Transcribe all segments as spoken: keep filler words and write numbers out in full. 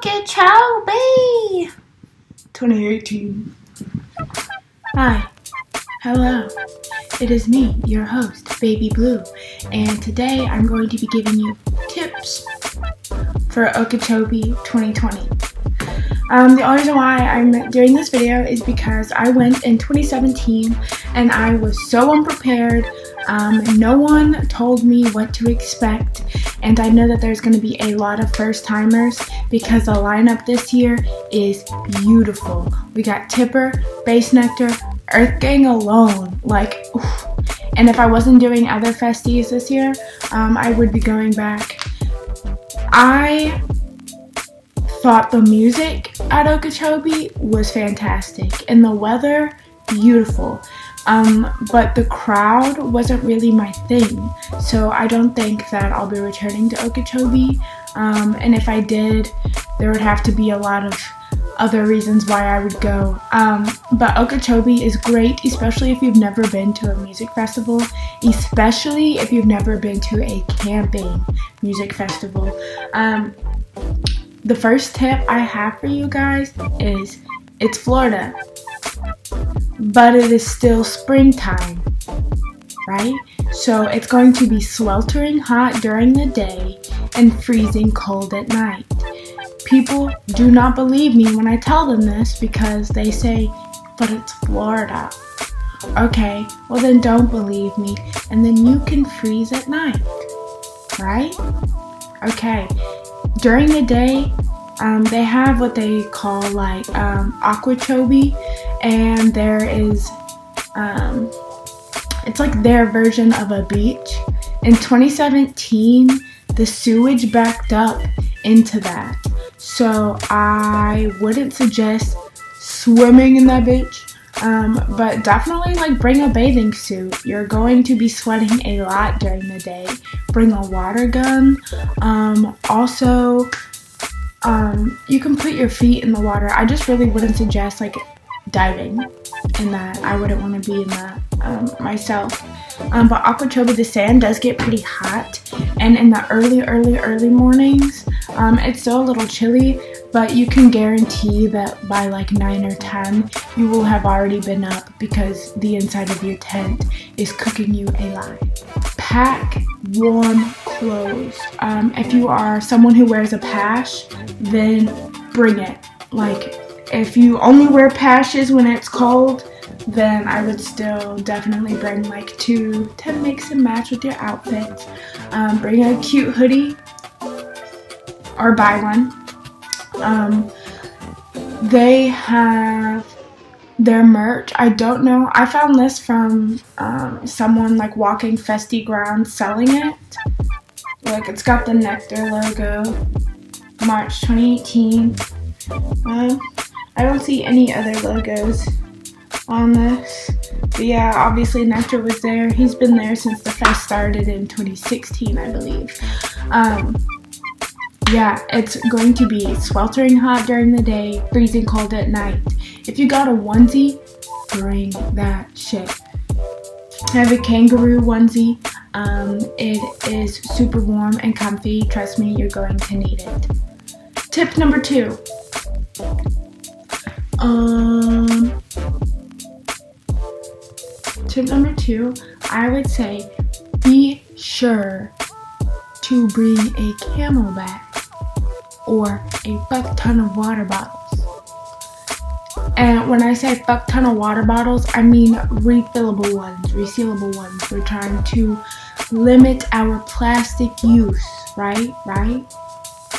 Okeechobee! twenty eighteen. Hi. Hello. It is me, your host, Baby Blue, and today I'm going to be giving you tips for Okeechobee twenty twenty. Um, the only reason why I'm doing this video is because I went in twenty seventeen and I was so unprepared. Um, no one told me what to expect, and I know that there's going to be a lot of first-timers because the lineup this year is beautiful. We got Tipper, Bassnectar, Earthgang alone, like, oof. And if I wasn't doing other festies this year, um, I would be going back. I thought the music at Okeechobee was fantastic, and the weather, beautiful. Um, but the crowd wasn't really my thing, so I don't think that I'll be returning to Okeechobee, um, and if I did, there would have to be a lot of other reasons why I would go. Um, but Okeechobee is great, especially if you've never been to a music festival, especially if you've never been to a camping music festival. Um, the first tip I have for you guys is, it's Florida, but it is still springtime, right? So it's going to be sweltering hot during the day and freezing cold at night. People do not believe me when I tell them this because they say, but it's Florida. Okay, well then don't believe me, and then you can freeze at night, right? Okay, during the day, Um, they have what they call like um, Aquachobee, and there is, um, it's like their version of a beach. In twenty seventeen, the sewage backed up into that, so I wouldn't suggest swimming in that beach, um, but definitely like bring a bathing suit. You're going to be sweating a lot during the day. Bring a water gun. Um, also, Um, you can put your feet in the water. I just really wouldn't suggest like diving in that. I wouldn't want to be in that um, myself. Um, but Aquachobee, the sand does get pretty hot, and in the early, early, early mornings, um, it's still a little chilly, but you can guarantee that by like nine or ten, you will have already been up because the inside of your tent is cooking you alive. Pack warm clothes. Um, if you are someone who wears a pash, then bring it. Like, if you only wear pashes when it's cold, then I would still definitely bring like two to mix and match with your outfits. Um, bring a cute hoodie, or buy one. Um, they have their merch. I don't know. I found this from um, someone like walking festy ground selling it. Look, it's got the Nectar logo, March twenty eighteen. Um, I don't see any other logos on this. But yeah, obviously Nectar was there. He's been there since the fest started in twenty sixteen, I believe. Um, yeah, it's going to be sweltering hot during the day, freezing cold at night. If you got a onesie, bring that shit. I have a kangaroo onesie. Um, it is super warm and comfy. Trust me, you're going to need it. Tip number two. Um, tip number two, I would say be sure to bring a camel bag or a buck ton of water bottles. And when I say fuck ton of water bottles, I mean refillable ones, resealable ones. We're trying to limit our plastic use, right? Right?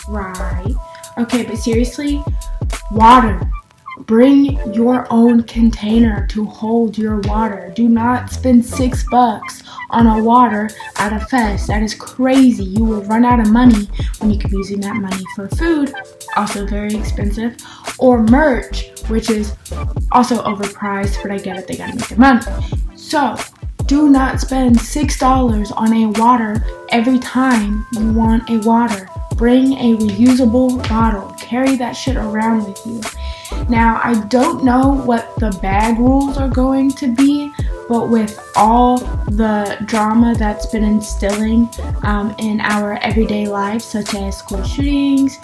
Right. Okay, but seriously, water. Bring your own container to hold your water. Do not spend six bucks on a water at a fest. That is crazy. You will run out of money when you could be using that money for food, also very expensive, or merch, which is also overpriced, but I get it, they gotta make their money. So, do not spend six dollars on a water every time you want a water. Bring a reusable bottle. Carry that shit around with you. Now, I don't know what the bag rules are going to be, but with all the drama that's been instilling um, in our everyday lives, such as school shootings,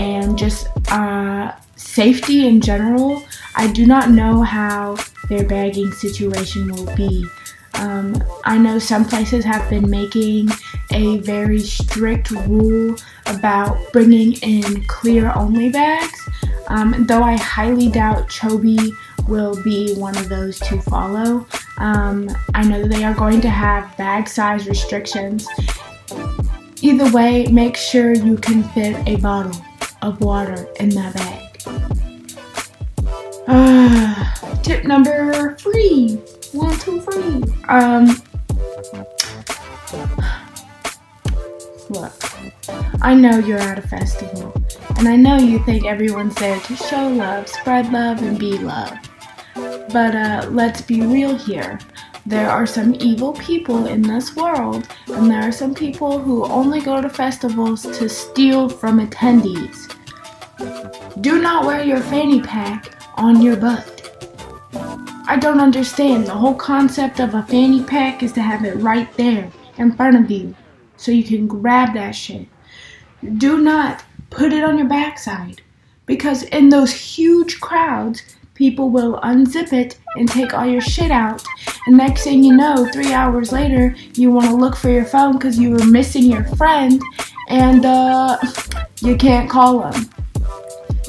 and just uh, safety in general. I do not know how their bagging situation will be. Um, I know some places have been making a very strict rule about bringing in clear only bags, um, though I highly doubt Chobee will be one of those to follow. Um, I know they are going to have bag size restrictions. Either way, make sure you can fit a bottle of water in that bag. Uh, tip number three. One, two, three. Um, look, I know you're at a festival, and I know you think everyone's there to show love, spread love, and be loved. But uh, let's be real here. There are some evil people in this world, and there are some people who only go to festivals to steal from attendees. Do not wear your fanny pack on your butt. I don't understand. The whole concept of a fanny pack is to have it right there in front of you so you can grab that shit. Do not put it on your backside, because in those huge crowds, people will unzip it and take all your shit out, and next thing you know, three hours later, you want to look for your phone because you were missing your friend, and uh, you can't call them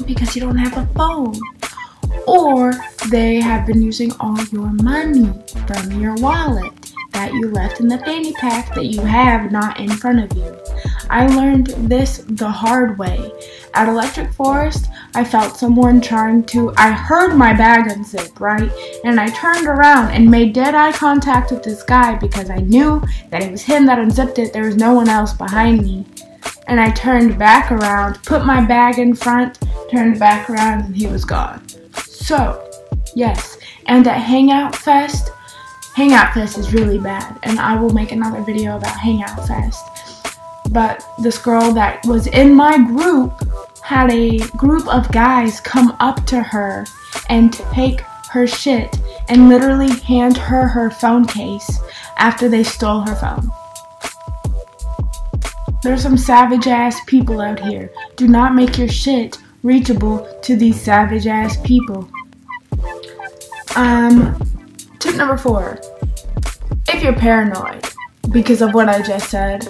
because you don't have a phone. Or they have been using all your money from your wallet that you left in the fanny pack that you have not in front of you. I learned this the hard way. At Electric Forest, I felt someone trying to, I heard my bag unzip, right? And I turned around and made dead eye contact with this guy because I knew that it was him that unzipped it. There was no one else behind me. And I turned back around, put my bag in front, turned back around, and he was gone. So, yes, and at Hangout Fest, Hangout Fest is really bad, and I will make another video about Hangout Fest. But this girl that was in my group had a group of guys come up to her and take her shit and literally hand her her phone case after they stole her phone. There's some savage ass people out here. Do not make your shit reachable to these savage ass people. Um, tip number four. If you're paranoid because of what I just said,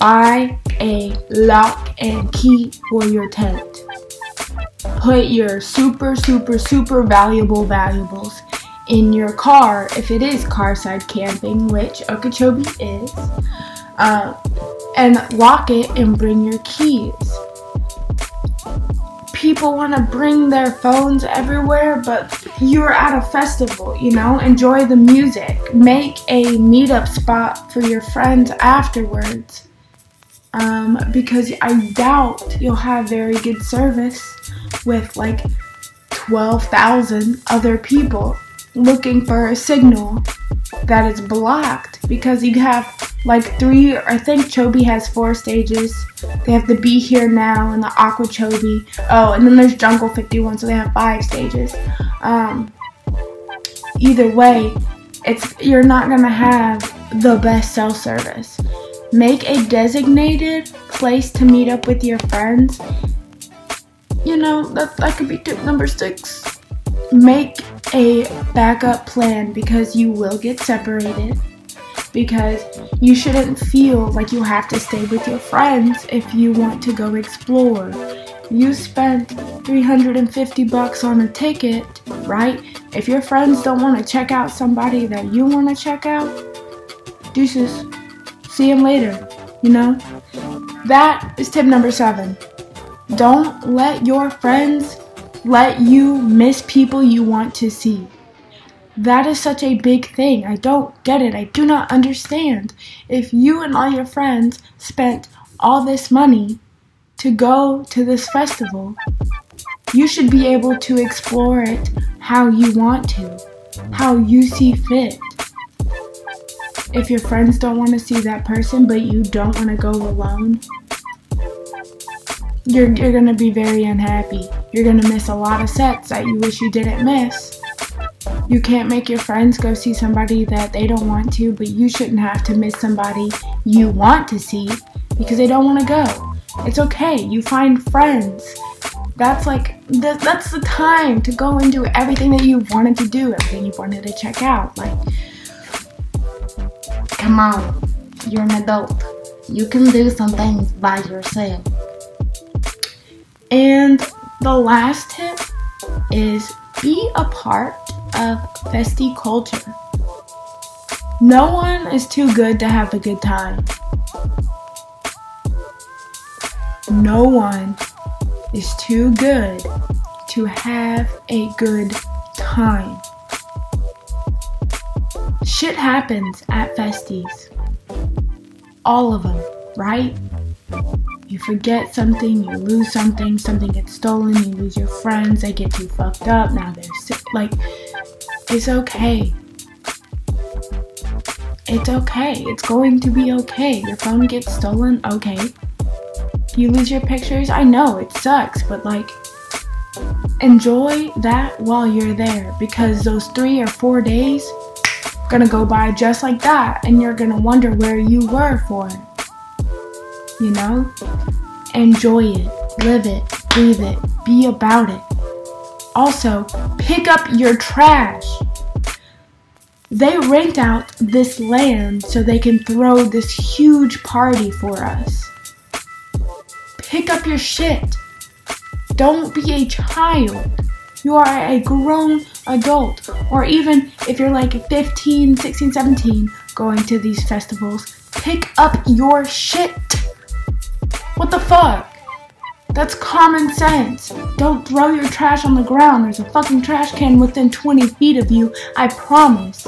buy a lock and key for your tent. Put your super, super, super valuable valuables in your car if it is car-side camping, which Okeechobee is, uh, and lock it and bring your keys. People want to bring their phones everywhere, but you're at a festival, you know? Enjoy the music. Make a meetup spot for your friends afterwards, um, because I doubt you'll have very good service with like twelve thousand other people looking for a signal that is blocked, because you have like three, I think Chobee has four stages. They have the Be Here Now and the Aquachobee. Oh, and then there's Jungle fifty-one, so they have five stages. Um, either way, it's you're not gonna have the best cell service. Make a designated place to meet up with your friends. You know, that, that could be tip number six. Make a backup plan, because you will get separated. Because you shouldn't feel like you have to stay with your friends if you want to go explore. You spent three hundred fifty bucks on a ticket, right? If your friends don't want to check out somebody that you want to check out, deuces. See them later, you know? That is tip number seven. Don't let your friends let you miss people you want to see. That is such a big thing. I don't get it. I do not understand. If you and all your friends spent all this money to go to this festival, you should be able to explore it how you want to, how you see fit. If your friends don't want to see that person, but you don't want to go alone, you're, you're going to be very unhappy. You're going to miss a lot of sets that you wish you didn't miss. You can't make your friends go see somebody that they don't want to, but you shouldn't have to miss somebody you want to see because they don't want to go. It's okay, you find friends. That's like, th that's the time to go and do everything that you wanted to do, everything you wanted to check out. Like, come on, you're an adult. You can do some things by yourself. And the last tip is be a part of festy culture. No one is too good to have a good time. No one is too good to have a good time. Shit happens at festies. All of them, right? You forget something, you lose something, something gets stolen, you lose your friends, they get too fucked up, now they're sick. Like, it's okay. It's okay. It's going to be okay. Your phone gets stolen, okay. You lose your pictures, I know, it sucks, but like, enjoy that while you're there, because those three or four days are gonna go by just like that, and you're gonna wonder where you were for it. You know? Enjoy it, live it, breathe it, be about it. Also, pick up your trash. They rent out this land so they can throw this huge party for us. Pick up your shit. Don't be a child. You are a grown adult. Or even if you're like fifteen, sixteen, seventeen, going to these festivals, pick up your shit. What the fuck? That's common sense. Don't throw your trash on the ground. There's a fucking trash can within twenty feet of you, I promise.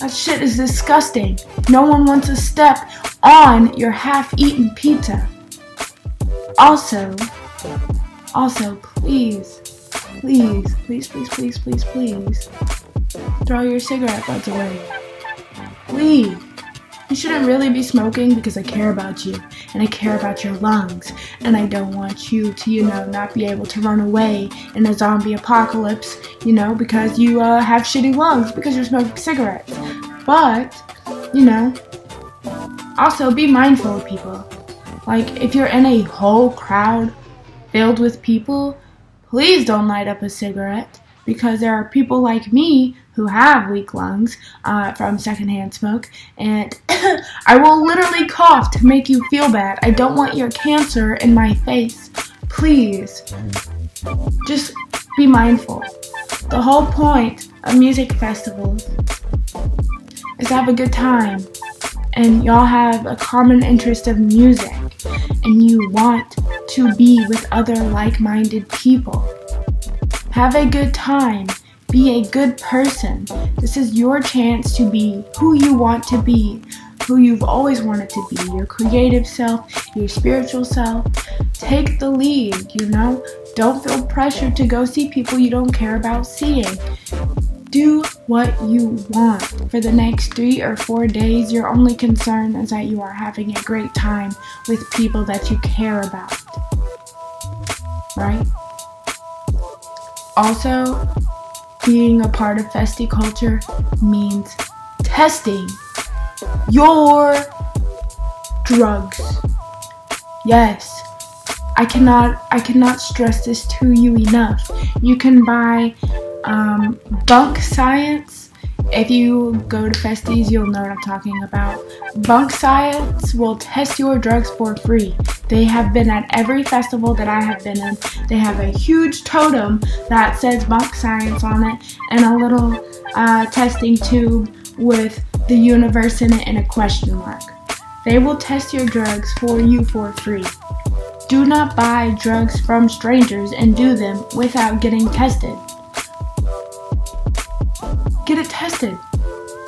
That shit is disgusting. No one wants to step on your half-eaten pizza. Also, also, please, please, please, please, please, please, please, throw your cigarette butts away. Please. You shouldn't really be smoking, because I care about you, and I care about your lungs, and I don't want you to, you know, not be able to run away in a zombie apocalypse, you know, because you uh, have shitty lungs because you're smoking cigarettes. But, you know, also be mindful of people. Like, if you're in a whole crowd filled with people, please don't light up a cigarette, because there are people like me who have weak lungs uh, from secondhand smoke, and I will literally cough to make you feel bad. I don't want your cancer in my face. Please, just be mindful. The whole point of music festivals is to have a good time, and y'all have a common interest of music, and you want to be with other like-minded people. Have a good time. Be a good person. This is your chance to be who you want to be, who you've always wanted to be, your creative self, your spiritual self. Take the lead, you know? Don't feel pressured to go see people you don't care about seeing. Do what you want. For the next three or four days, your only concern is that you are having a great time with people that you care about, right? Also, being a part of festy culture means testing your drugs. Yes, I cannot, I cannot stress this to you enough. You can buy um, Bunk Science. If you go to festies, you'll know what I'm talking about. Bunk Science will test your drugs for free. They have been at every festival that I have been in. They have a huge totem that says Bunk Science on it, and a little uh, testing tube with the universe in it and a question mark. They will test your drugs for you for free. Do not buy drugs from strangers and do them without getting tested. Get it tested.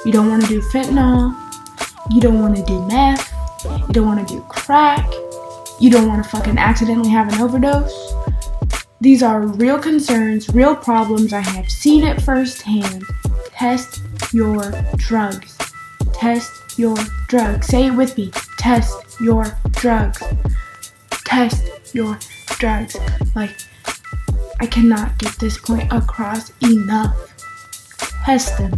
You don't want to do fentanyl. You don't want to do meth. You don't want to do crack. You don't want to fucking accidentally have an overdose. These are real concerns, real problems. I have seen it firsthand. Test your drugs. Test your drugs. Say it with me. Test your drugs. Test your drugs. Like, I cannot get this point across enough. Test them.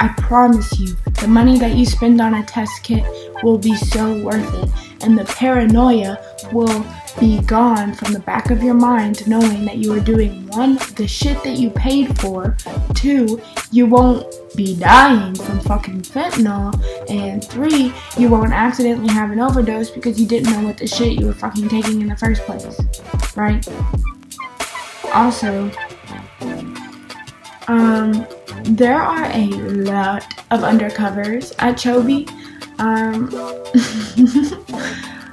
I promise you, the money that you spend on a test kit will be so worth it, and the paranoia will be gone from the back of your mind, knowing that you are doing, one, the shit that you paid for, two, you won't be dying from fucking fentanyl, and three, you won't accidentally have an overdose because you didn't know what the shit you were fucking taking in the first place, right? Also, um, there are a lot of undercovers at Chobee. Um,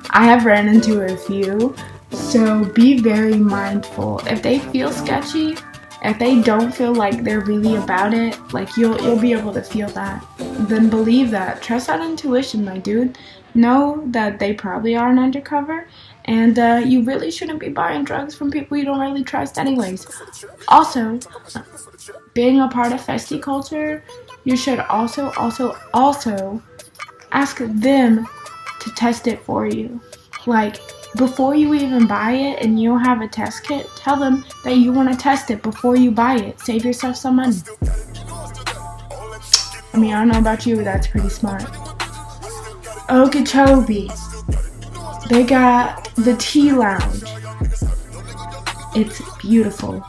I have ran into a few, so be very mindful. If they feel sketchy, if they don't feel like they're really about it, like you'll you'll be able to feel that. Then believe that. Trust that intuition, my dude. Know that they probably aren't undercover, and uh, you really shouldn't be buying drugs from people you don't really trust, anyways. Also, being a part of festy culture, you should also also also. ask them to test it for you. Like, before you even buy it and you don't have a test kit, tell them that you want to test it before you buy it. Save yourself some money. I mean, I don't know about you, but that's pretty smart. Okeechobee. They got the Tea Lounge. It's beautiful.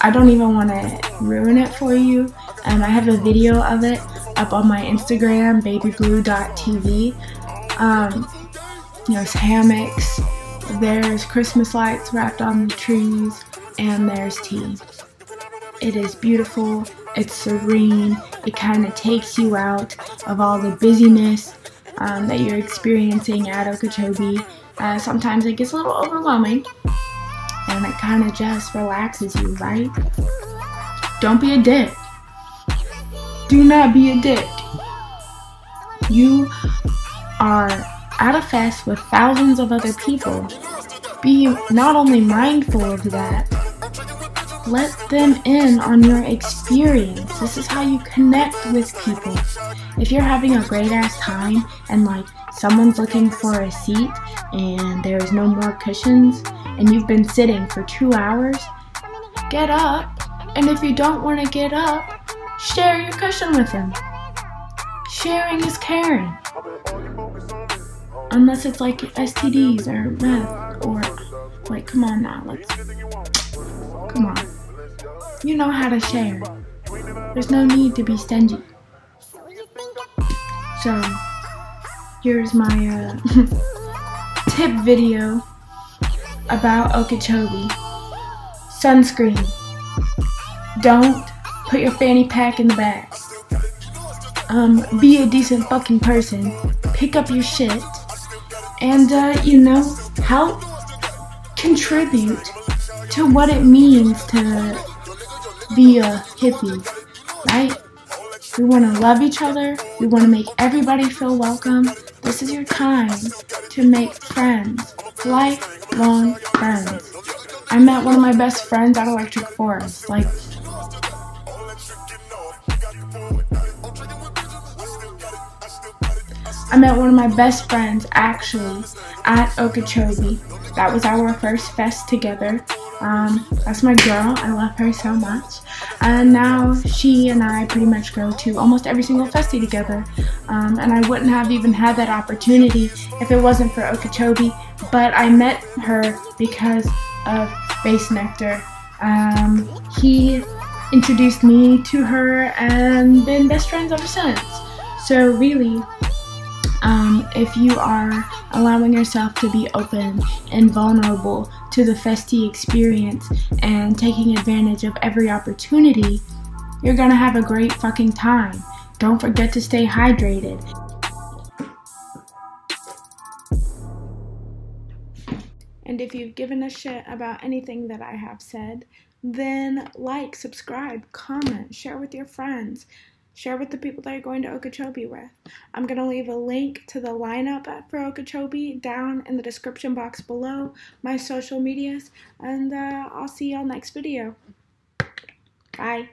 I don't even want to ruin it for you. Um, I have a video of it up on my Instagram, baby blue dot t v. Um, there's hammocks, there's Christmas lights wrapped on the trees, and there's tea. It is beautiful, it's serene, it kind of takes you out of all the busyness um, that you're experiencing at Okeechobee. Uh, sometimes it gets a little overwhelming, and it kind of just relaxes you, right? Don't be a dick. Do not be a dick. You are at a fest with thousands of other people. Be not only mindful of that, let them in on your experience. This is how you connect with people. If you're having a great ass time and like someone's looking for a seat and there's no more cushions and you've been sitting for two hours, get up. And if you don't want to get up, share your cushion with them. Sharing is caring. Unless it's like S T Ds or meth or like, come on now, let's, come on. You know how to share. There's no need to be stingy. So, here's my uh, tip video about Okeechobee. Sunscreen. Don't put your fanny pack in the back. Um, be a decent fucking person. Pick up your shit. And, uh, you know, help contribute to what it means to be a hippie, right? We want to love each other. We want to make everybody feel welcome. This is your time to make friends. Lifelong friends. I met one of my best friends at Electric Forest. Like, I met one of my best friends, actually, at Okeechobee. That was our first fest together. Um, that's my girl. I love her so much. And now she and I pretty much go to almost every single festy together. Um, and I wouldn't have even had that opportunity if it wasn't for Okeechobee. But I met her because of Bassnectar. Um, he introduced me to her and been best friends ever since. So really, Um, if you are allowing yourself to be open and vulnerable to the festy experience and taking advantage of every opportunity, you're gonna have a great fucking time. Don't forget to stay hydrated. And if you've given a shit about anything that I have said, then like, subscribe, comment, share with your friends. Share with the people that you're going to Okeechobee with. I'm going to leave a link to the lineup for Okeechobee down in the description box below, my social medias, and uh, I'll see y'all next video. Bye.